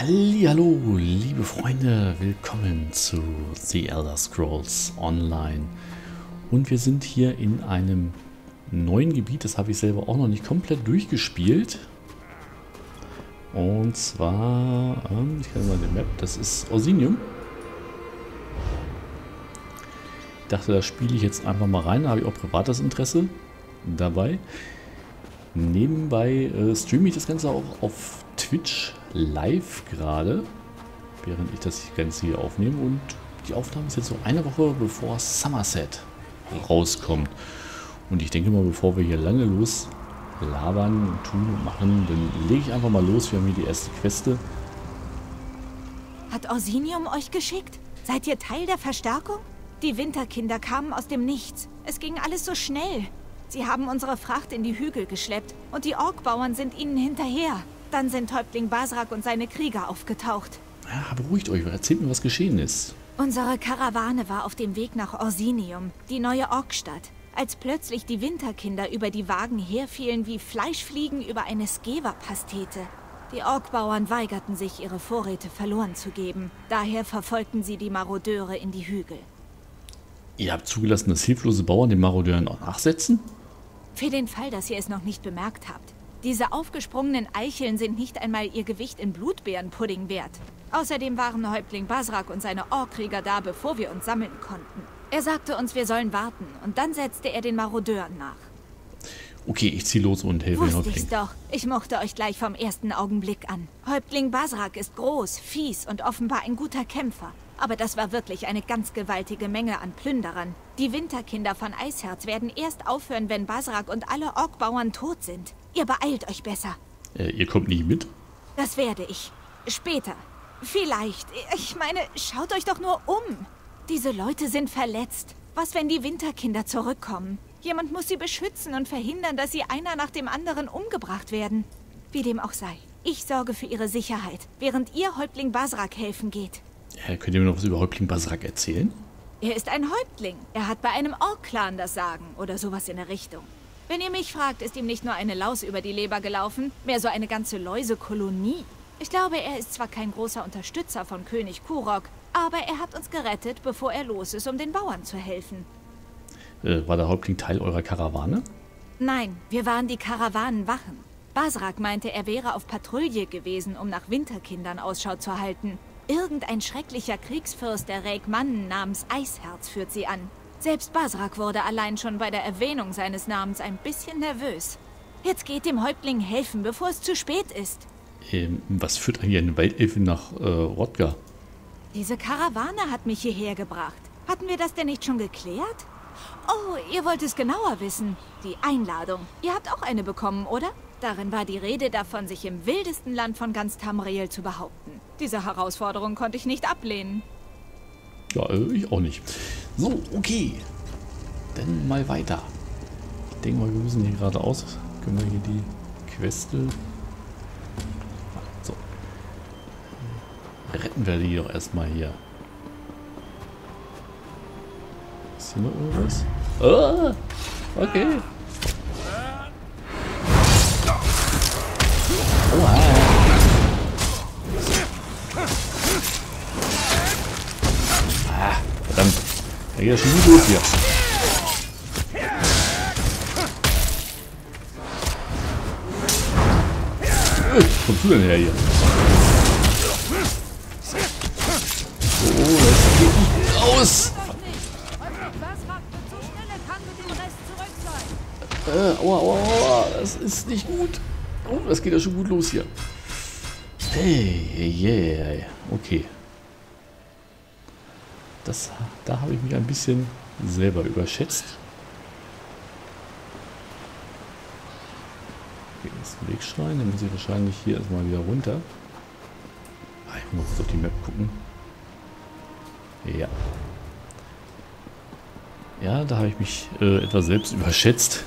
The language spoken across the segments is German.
Hallihallo, liebe Freunde, willkommen zu The Elder Scrolls Online. Und wir sind hier in einem neuen Gebiet, das habe ich selber auch noch nicht komplett durchgespielt. Und zwar, ich kann mal die Map, das ist Orsinium. Ich dachte, da spiele ich jetzt einfach mal rein, da habe ich auch privates Interesse dabei. Nebenbei streame ich das Ganze auch auf Twitch live gerade, während ich das Ganze hier aufnehme, und die Aufnahme ist jetzt so eine Woche bevor Summerset rauskommt. Und ich denke mal, bevor wir hier lange loslabern und tun und machen, dann lege ich einfach mal los. Wir haben hier die erste Queste. Hat Orsinium euch geschickt? Seid ihr Teil der Verstärkung? Die Winterkinder kamen aus dem Nichts. Es ging alles so schnell. Sie haben unsere Fracht in die Hügel geschleppt und die Orkbauern sind ihnen hinterher. Dann sind Häuptling Basrak und seine Krieger aufgetaucht. Ja, beruhigt euch, erzählt mir, was geschehen ist. Unsere Karawane war auf dem Weg nach Orsinium, die neue Orkstadt, als plötzlich die Winterkinder über die Wagen herfielen wie Fleischfliegen über eine Skewerpastete. Die Orkbauern weigerten sich, ihre Vorräte verloren zu geben. Daher verfolgten sie die Marodeure in die Hügel. Ihr habt zugelassen, dass hilflose Bauern den Marodeuren auch nachsetzen? Für den Fall, dass ihr es noch nicht bemerkt habt. Diese aufgesprungenen Eicheln sind nicht einmal ihr Gewicht in Blutbeerenpudding wert. Außerdem waren Häuptling Basrak und seine Orkkrieger da, bevor wir uns sammeln konnten. Er sagte uns, wir sollen warten, und dann setzte er den Marodeuren nach. Okay, ich zieh los und helfe den Häuptling. Wusste ich's doch. Ich mochte euch gleich vom ersten Augenblick an. Häuptling Basrak ist groß, fies und offenbar ein guter Kämpfer. Aber das war wirklich eine ganz gewaltige Menge an Plünderern. Die Winterkinder von Eisherz werden erst aufhören, wenn Basrak und alle Orkbauern tot sind. Ihr beeilt euch besser. Ihr kommt nicht mit? Das werde ich. Später. Vielleicht. Ich meine, schaut euch doch nur um. Diese Leute sind verletzt. Was, wenn die Winterkinder zurückkommen? Jemand muss sie beschützen und verhindern, dass sie einer nach dem anderen umgebracht werden. Wie dem auch sei. Ich sorge für ihre Sicherheit, während ihr Häuptling Basrak helfen geht. Könnt ihr mir noch was über Häuptling Basrak erzählen? Er ist ein Häuptling. Er hat bei einem Ork-Clan das Sagen oder sowas in der Richtung. Wenn ihr mich fragt, ist ihm nicht nur eine Laus über die Leber gelaufen, mehr so eine ganze Läusekolonie. Ich glaube, er ist zwar kein großer Unterstützer von König Kurok, aber er hat uns gerettet, bevor er los ist, um den Bauern zu helfen. War der Häuptling Teil eurer Karawane? Nein, wir waren die Karawanenwachen. Basrak meinte, er wäre auf Patrouille gewesen, um nach Winterkindern Ausschau zu halten. Irgendein schrecklicher Kriegsfürst der Rägmann namens Eisherz führt sie an. Selbst Basrak wurde allein schon bei der Erwähnung seines Namens ein bisschen nervös. Jetzt geht dem Häuptling helfen, bevor es zu spät ist. Was führt eigentlich eine Waldelfe nach Rodgar? Diese Karawane hat mich hierher gebracht. Hatten wir das denn nicht schon geklärt? Oh, ihr wollt es genauer wissen. Die Einladung. Ihr habt auch eine bekommen, oder? Darin war die Rede davon, sich im wildesten Land von ganz Tamriel zu behaupten. Diese Herausforderung konnte ich nicht ablehnen. Ja, ich auch nicht. So, okay. Dann mal weiter. Ich denke mal, wir müssen hier geradeaus. Können wir hier die Queste... So. Retten wir die doch erstmal hier. Ist hier noch irgendwas? Ah! Okay. Da geht ja schon gut hier. Wo kommst du denn her hier? Oh, das geht nicht raus! Aua, aua, aua, das ist nicht gut. Oh, das geht ja schon gut los hier. Hey, yeah, okay. Da habe ich mich ein bisschen selber überschätzt. Okay, das ist ein Wegschrein, dann muss ich wahrscheinlich hier erstmal wieder runter. Ich muss auf die Map gucken. Ja. Ja, da habe ich mich etwas selbst überschätzt.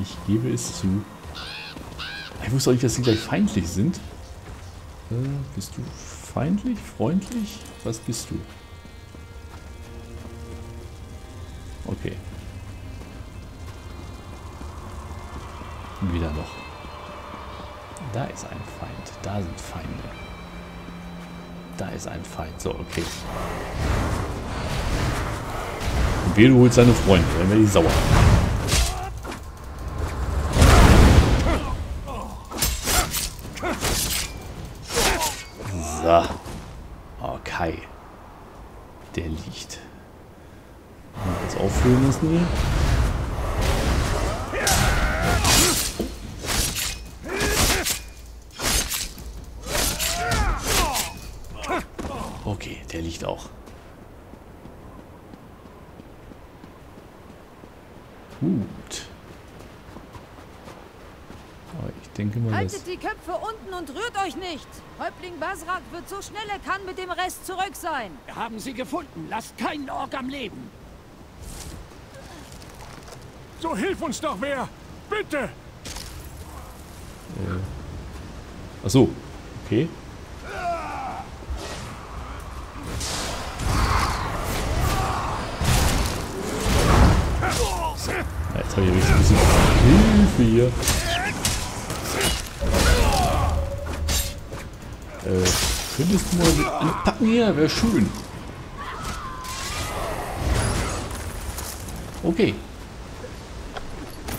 Ich gebe es zu. Ich wusste auch nicht, dass sie gleich feindlich sind. Bist du feindlich? Freundlich? Was bist du? Okay. Wieder noch. Da ist ein Feind. Da sind Feinde. Da ist ein Feind. So, okay. Wehe, du holst seine Freunde, dann werden die sauer. So. Okay. Der liegt. Jetzt auffüllen müssen wir. Okay, der liegt auch. Gut. Aber ich denke mal, haltet die Köpfe unten und rührt euch nicht! Häuptling Basrak wird so schnell er kann mit dem Rest zurück sein! Wir haben sie gefunden! Lasst keinen Ork am Leben! So hilf uns doch wer! Bitte! Ach so. Okay. Jetzt habe ich richtig ein bisschen Hilfe hier. Könntest du mal anpacken hier? Wäre schön. Okay.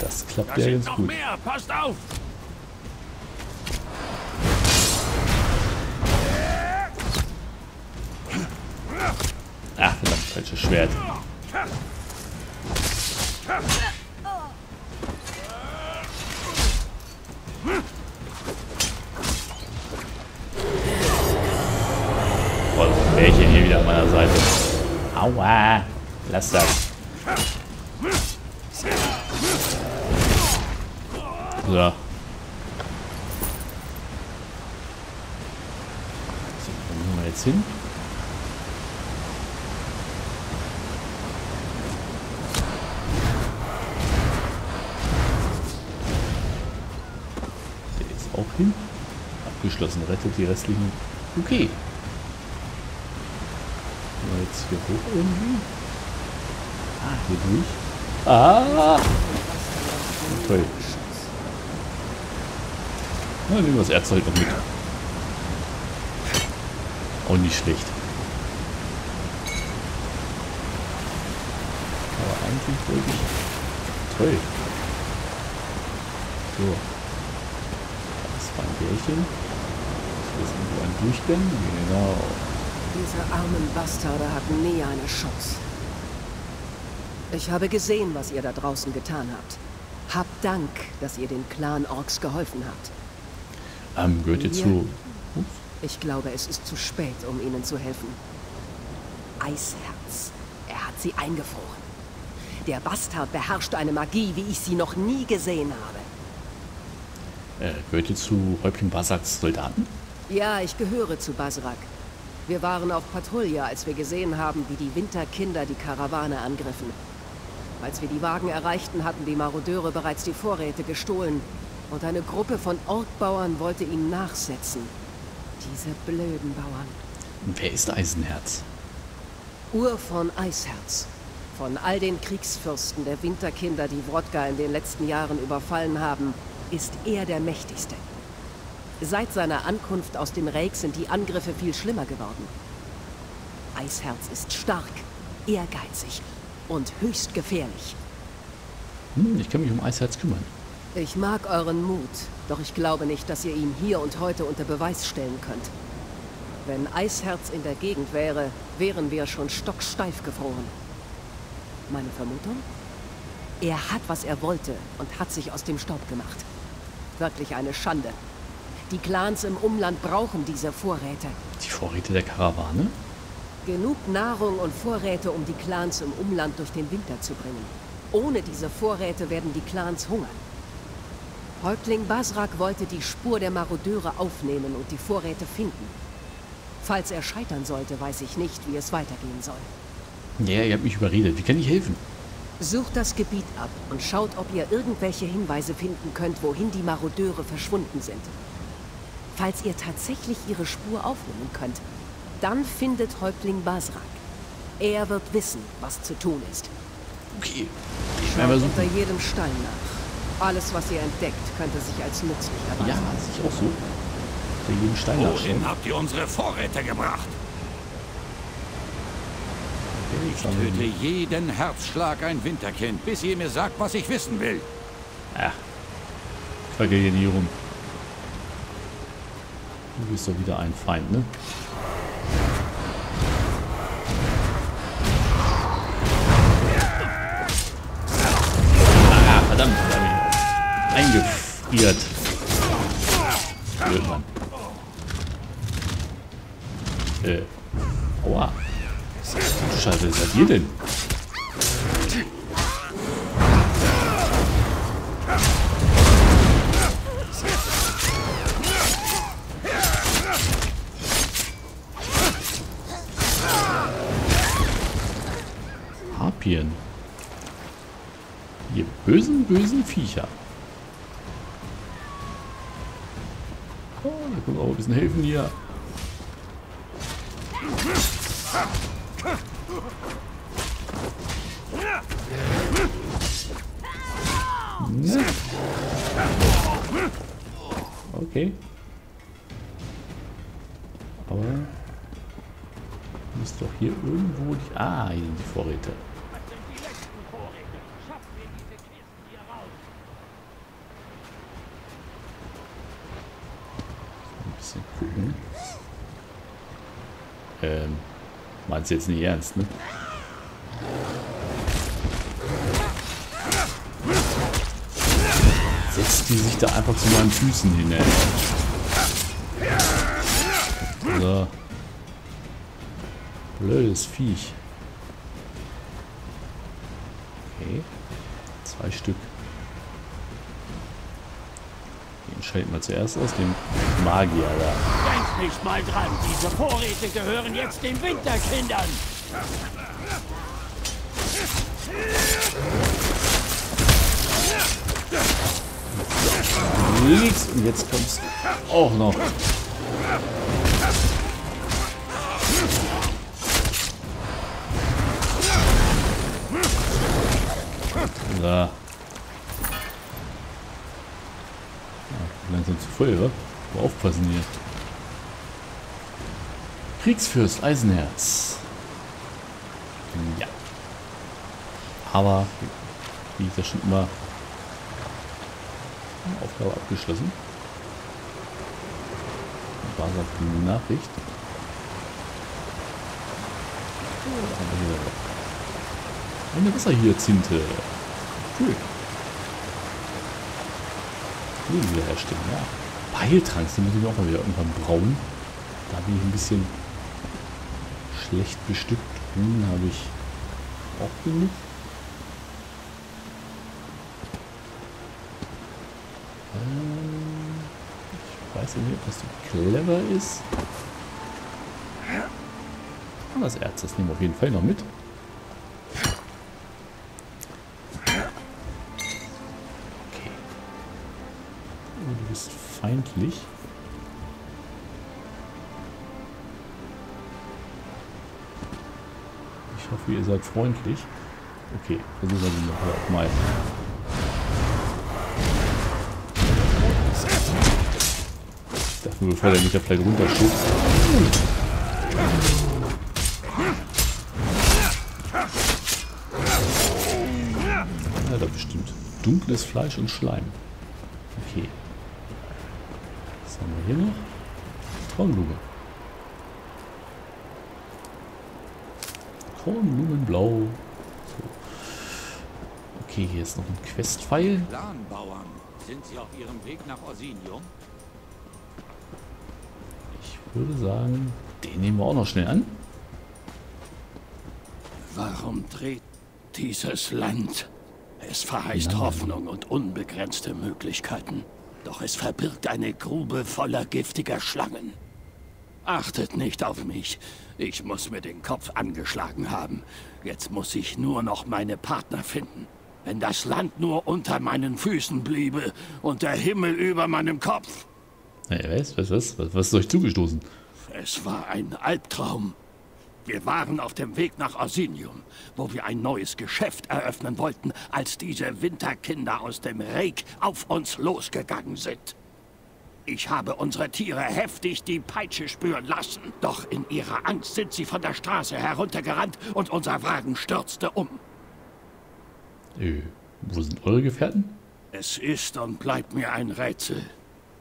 Das klappt ja jetzt gut. Mehr. Passt auf! Ach, verdammt, falsches Schwert. Boah, das Bärchen hier wieder an meiner Seite. Aua! Lass das. So. So, wo müssen wir jetzt hin? Der ist auch hin. Abgeschlossen, rettet die restlichen. Okay. Mal jetzt hier hoch irgendwie. Ah, hier durch. Ah! Toll. Na, nehmen wir das Erzzeug noch mit. Auch nicht schlecht. Aber eigentlich wirklich toll. So. Das war ein Bärchen. Hier ist irgendwo ein Durchgang. Genau. Diese armen Bastarde hatten nie eine Chance. Ich habe gesehen, was ihr da draußen getan habt. Habt Dank, dass ihr den Clan-Orks geholfen habt. Gehört ihr zu? Ups. Ich glaube, es ist zu spät, um ihnen zu helfen. Eisherz. Er hat sie eingefroren. Der Bastard beherrscht eine Magie, wie ich sie noch nie gesehen habe. Gehört ihr zu Häuptling Basraks Soldaten? Ja, ich gehöre zu Basrak. Wir waren auf Patrouille, als wir gesehen haben, wie die Winterkinder die Karawane angriffen. Als wir die Wagen erreichten, hatten die Marodeure bereits die Vorräte gestohlen. Und eine Gruppe von Orkbauern wollte ihm nachsetzen. Diese blöden Bauern. Und wer ist Eisenherz? Ur von Eisherz. Von all den Kriegsfürsten der Winterkinder, die Rodgar in den letzten Jahren überfallen haben, ist er der mächtigste. Seit seiner Ankunft aus dem Reich sind die Angriffe viel schlimmer geworden. Eisherz ist stark, ehrgeizig und höchst gefährlich. Hm, ich kann mich um Eisherz kümmern. Ich mag euren Mut, doch ich glaube nicht, dass ihr ihn hier und heute unter Beweis stellen könnt. Wenn Eisherz in der Gegend wäre, wären wir schon stocksteif gefroren. Meine Vermutung? Er hat, was er wollte und hat sich aus dem Staub gemacht. Wirklich eine Schande. Die Clans im Umland brauchen diese Vorräte. Die Vorräte der Karawane? Genug Nahrung und Vorräte, um die Clans im Umland durch den Winter zu bringen. Ohne diese Vorräte werden die Clans hungern. Häuptling Basrak wollte die Spur der Marodeure aufnehmen und die Vorräte finden. Falls er scheitern sollte, weiß ich nicht, wie es weitergehen soll. Ja, ihr habt mich überredet. Wie kann ich helfen? Sucht das Gebiet ab und schaut, ob ihr irgendwelche Hinweise finden könnt, wohin die Marodeure verschwunden sind. Falls ihr tatsächlich ihre Spur aufnehmen könnt, dann findet Häuptling Basrak. Er wird wissen, was zu tun ist. Okay. Schaut unter jedem Stein nach. Alles, was ihr entdeckt, könnte sich als nützlich erweisen. Ja, das ist auch so. Für jeden Stein. Wohin habt ihr unsere Vorräte gebracht? Ich töte jeden Herzschlag ein Winterkind, bis ihr mir sagt, was ich wissen will. Ach, quacke hier nie rum. Du bist doch wieder ein Feind, ne? Ah, verdammt, eingefriert. Blöd, Mann. Aua. Scheiße, was seid ihr denn? Harpien. Ihr bösen, bösen Viecher. Oh, da können wir auch ein bisschen helfen hier. Okay. Aber muss doch hier irgendwo die... Ah, hier sind die Vorräte. Ein bisschen gucken. Meinst du jetzt nicht ernst, ne? Die sich da einfach zu meinen Füßen hin. So. Blödes Viech. Okay. 2 Stück. Den schalten wir zuerst aus, dem Magier da. Denkt nicht mal dran, diese Vorräte gehören jetzt den Winterkindern. Nix. Und jetzt kommst du auch noch. Da. Ja, langsam zu voll, oder? Mal aufpassen hier. Kriegsfürst Eisenherz. Ja. Aber, wie ich das schon immer... Aufgabe abgeschlossen. Basrak eine Nachricht. Eine Wasserhyazinthe. Cool. Leben wieder herstellen, ja. Peiltrank, den müssen wir auch mal wieder irgendwann brauen. Da bin ich ein bisschen schlecht bestückt. Grün habe ich auch genug. Ich weiß nicht, ob das so clever ist. Und das Erz, das nehmen wir auf jeden Fall noch mit. Okay. Oh, du bist feindlich. Ich hoffe, ihr seid freundlich. Okay, versuchen wir noch mal. Nur bevor der mich ja vielleicht runterschubst. Ja, da bestimmt. Dunkles Fleisch und Schleim. Okay. Was haben wir hier noch? Kornblume. Kornblumenblau. So. Okay, hier ist noch ein Questpfeil. Planbauern. Sind Sie auf Ihrem Weg nach Orsinium? Ich würde sagen, den nehmen wir auch noch schnell an. Warum dreht dieses Land? Es verheißt Hoffnung und unbegrenzte Möglichkeiten. Doch es verbirgt eine Grube voller giftiger Schlangen. Achtet nicht auf mich. Ich muss mir den Kopf angeschlagen haben. Jetzt muss ich nur noch meine Partner finden. Wenn das Land nur unter meinen Füßen bliebe und der Himmel über meinem Kopf... Was ist euch zugestoßen? Es war ein Albtraum. Wir waren auf dem Weg nach Orsinium, wo wir ein neues Geschäft eröffnen wollten, als diese Winterkinder aus dem Reik auf uns losgegangen sind. Ich habe unsere Tiere heftig die Peitsche spüren lassen, doch in ihrer Angst sind sie von der Straße heruntergerannt und unser Wagen stürzte um. Wo sind eure Gefährten? Es ist und bleibt mir ein Rätsel.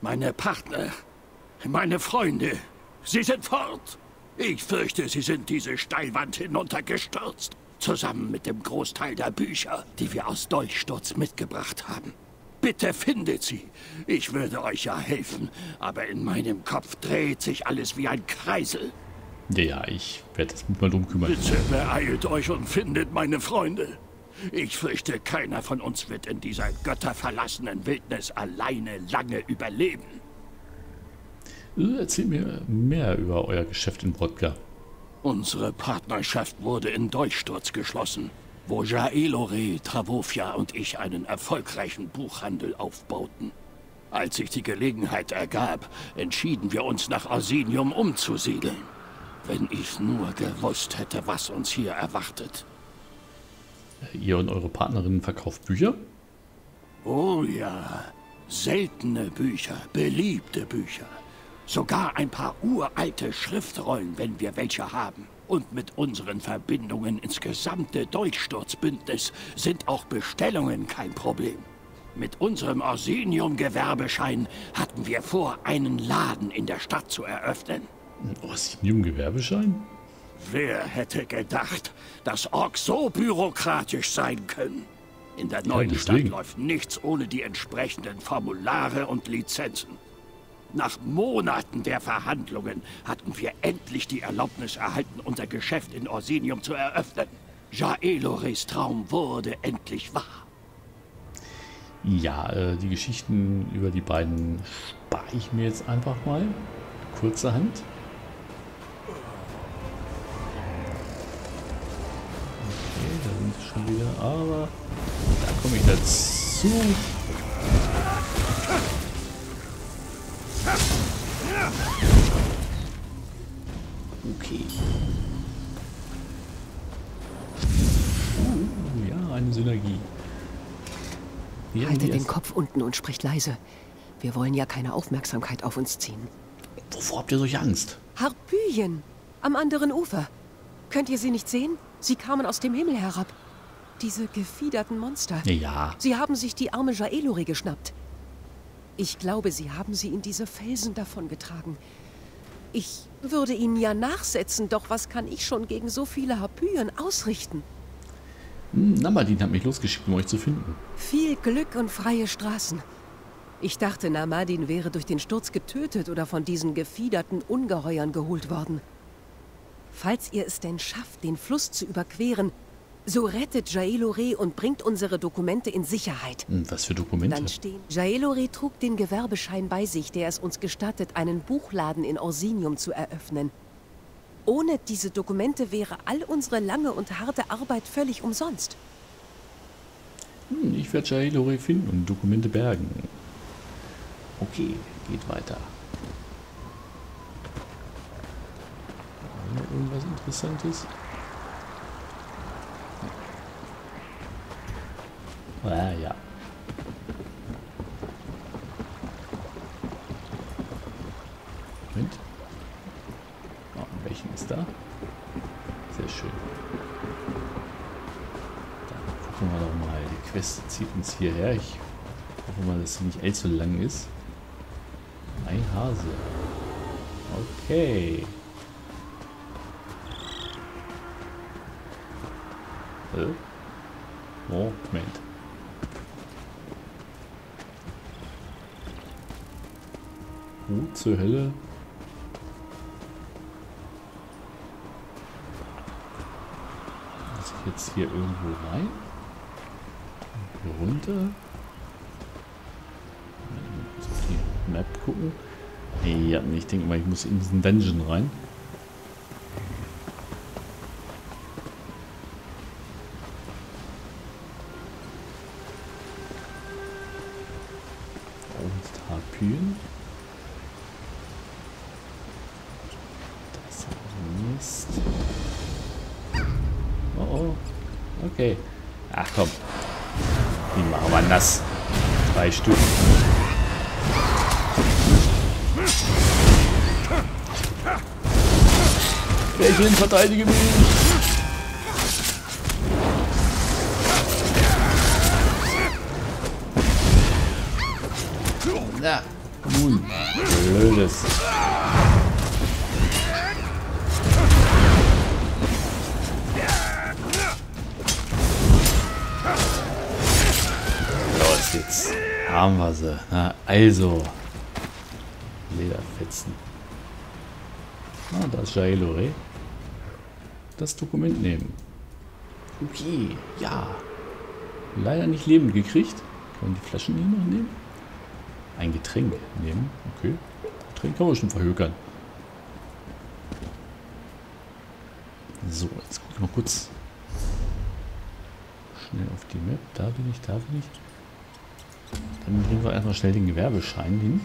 Meine Partner, meine Freunde, sie sind fort. Ich fürchte, sie sind diese Steilwand hinuntergestürzt, zusammen mit dem Großteil der Bücher, die wir aus Deutschsturz mitgebracht haben. Bitte findet sie. Ich würde euch ja helfen, aber in meinem Kopf dreht sich alles wie ein Kreisel. Ja, ich werde das mal drum kümmern. Bitte beeilt euch und findet meine Freunde. Ich fürchte, keiner von uns wird in dieser götterverlassenen Wildnis alleine lange überleben. Erzähl mir mehr über euer Geschäft in Rodgar. Unsere Partnerschaft wurde in Deutschsturz geschlossen, wo Jaelore, Travofia und ich einen erfolgreichen Buchhandel aufbauten. Als sich die Gelegenheit ergab, entschieden wir uns, nach Orsinium umzusiedeln. Wenn ich nur gewusst hätte, was uns hier erwartet. Ihr und eure Partnerinnen verkauft Bücher? Oh ja, seltene Bücher, beliebte Bücher. Sogar ein paar uralte Schriftrollen, wenn wir welche haben. Und mit unseren Verbindungen ins gesamte Deutschsturzbündnis sind auch Bestellungen kein Problem. Mit unserem Orsinium-Gewerbeschein hatten wir vor, einen Laden in der Stadt zu eröffnen. Ein Orsinium-Gewerbeschein? Wer hätte gedacht, dass Orks so bürokratisch sein können? In der neuen Stadt läuft nichts ohne die entsprechenden Formulare und Lizenzen. Nach Monaten der Verhandlungen hatten wir endlich die Erlaubnis erhalten, unser Geschäft in Orsinium zu eröffnen. Jaelores Traum wurde endlich wahr. Ja, die Geschichten über die beiden spare ich mir jetzt einfach mal. Kurzerhand. Okay, da sind sie schon wieder, aber da komme ich dazu. Okay. Ja, eine Synergie. Hier halte den Kopf unten und spricht leise. Wir wollen ja keine Aufmerksamkeit auf uns ziehen. Wovor habt ihr solche Angst? Harpyen, am anderen Ufer. Könnt ihr sie nicht sehen? Sie kamen aus dem Himmel herab. Diese gefiederten Monster. Ja. Sie haben sich die arme Jaeluri geschnappt. Ich glaube, sie haben sie in diese Felsen davongetragen. Ich würde ihnen ja nachsetzen, doch was kann ich schon gegen so viele Harpyen ausrichten? Namadin hat mich losgeschickt, um euch zu finden. Viel Glück und freie Straßen. Ich dachte, Namadin wäre durch den Sturz getötet oder von diesen gefiederten Ungeheuern geholt worden. Falls ihr es denn schafft, den Fluss zu überqueren, so rettet Jaelore und bringt unsere Dokumente in Sicherheit. Was für Dokumente? Dann stehen. Jaelore trug den Gewerbeschein bei sich, der es uns gestattet, einen Buchladen in Orsinium zu eröffnen. Ohne diese Dokumente wäre all unsere lange und harte Arbeit völlig umsonst. Ich werde Jaelore finden und Dokumente bergen. Okay, geht weiter. Haben wir irgendwas Interessantes? Ah, ja. Moment. Oh, welchen ist da? Sehr schön. Dann gucken wir doch mal. Die Quest zieht uns hierher. Ich hoffe mal, dass sie nicht allzu lang ist. Ein Hase. Okay. Moment. Zur Hölle. Muss ich jetzt hier irgendwo rein? Hier runter? Ich muss auf die Map gucken. Ja, ich denke mal, ich muss in diesen Dungeon rein. Und Harpyen. Mist. Okay. Ach komm. Die machen wir nass. 2 Stück. Welchen verteidige mich? Na, nun, blödes. Los, jetzt haben wir sie. Na, also, Lederfetzen. Ah, da ist Jaelore. Das Dokument nehmen. Okay, ja. Leider nicht lebend gekriegt. Können wir die Flaschen hier noch nehmen? Ein Getränk nehmen. Okay. Getränk kann man schon verhökern. So, jetzt gucken wir kurz. Schnell auf die Map. Da bin ich, da bin ich. Dann bringen wir erstmal schnell den Gewerbeschein hin.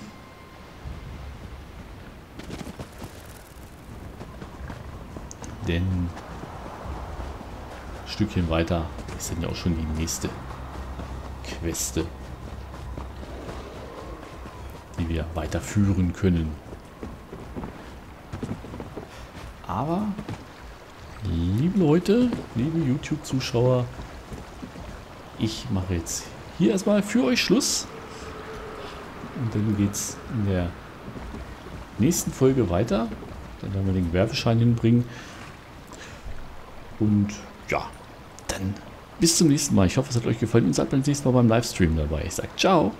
Denn ein Stückchen weiter ist dann ja auch schon die nächste Queste, die wir weiterführen können. Aber, liebe Leute, liebe YouTube-Zuschauer, ich mache jetzt hier erstmal für euch Schluss. Und dann geht es in der nächsten Folge weiter. Dann werden wir den Gewerbeschein hinbringen. Und ja, dann bis zum nächsten Mal. Ich hoffe, es hat euch gefallen und seid beim nächsten Mal beim Livestream dabei. Ich sage ciao.